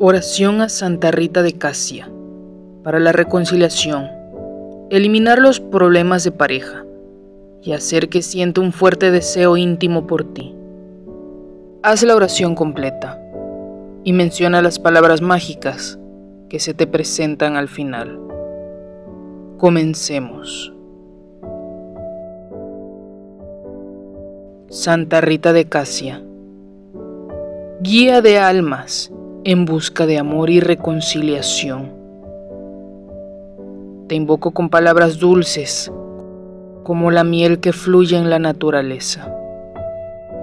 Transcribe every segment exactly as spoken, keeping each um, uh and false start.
Oración a Santa Rita de Cassia para la reconciliación, eliminar los problemas de pareja y hacer que sienta un fuerte deseo íntimo por ti. Haz la oración completa y menciona las palabras mágicas que se te presentan al final. Comencemos. Santa Rita de Cassia, guía de almas en busca de amor y reconciliación, te invoco con palabras dulces como la miel que fluye en la naturaleza,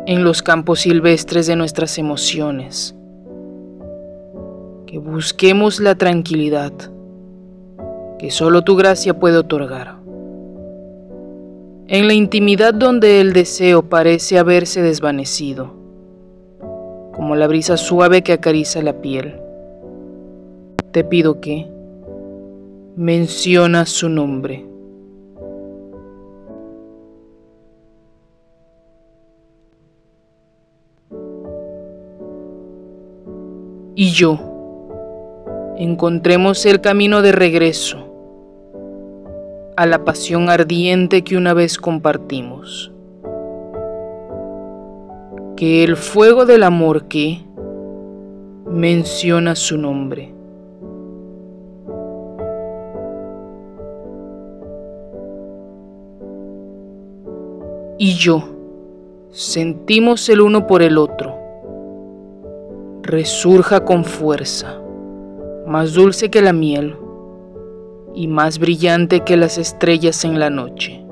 en los campos silvestres de nuestras emociones, que busquemos la tranquilidad que solo tu gracia puede otorgar. En la intimidad donde el deseo parece haberse desvanecido, como la brisa suave que acaricia la piel, te pido que menciona su nombre. Y yo, encontremos el camino de regreso a la pasión ardiente que una vez compartimos. Que el fuego del amor que menciona su nombre y yo sentimos el uno por el otro resurja con fuerza, más dulce que la miel y más brillante que las estrellas en la noche.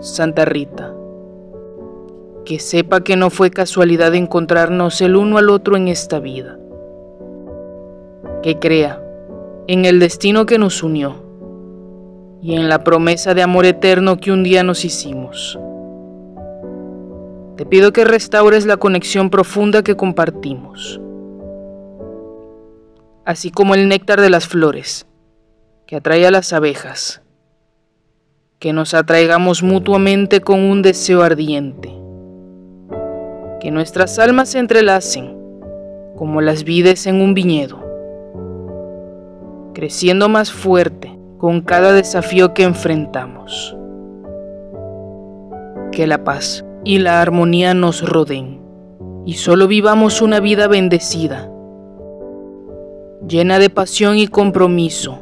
Santa Rita, que sepa que no fue casualidad encontrarnos el uno al otro en esta vida, que crea en el destino que nos unió y en la promesa de amor eterno que un día nos hicimos. Te pido que restaures la conexión profunda que compartimos, así como el néctar de las flores, que atrae a las abejas, que nos atraigamos mutuamente con un deseo ardiente, que nuestras almas se entrelacen como las vides en un viñedo, creciendo más fuerte con cada desafío que enfrentamos, que la paz y la armonía nos rodeen, y solo vivamos una vida bendecida, llena de pasión y compromiso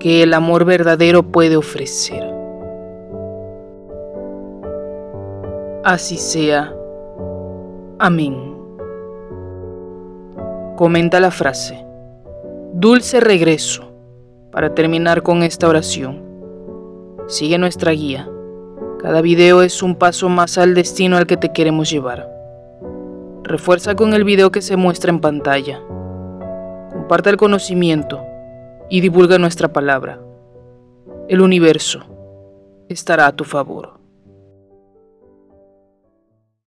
que el amor verdadero puede ofrecer. Así sea. Amén. Comenta la frase "Dulce regreso" para terminar con esta oración. Sigue nuestra guía. Cada video es un paso más al destino al que te queremos llevar. Refuerza con el video que se muestra en pantalla. Comparte el conocimiento y divulga nuestra palabra. El universo estará a tu favor.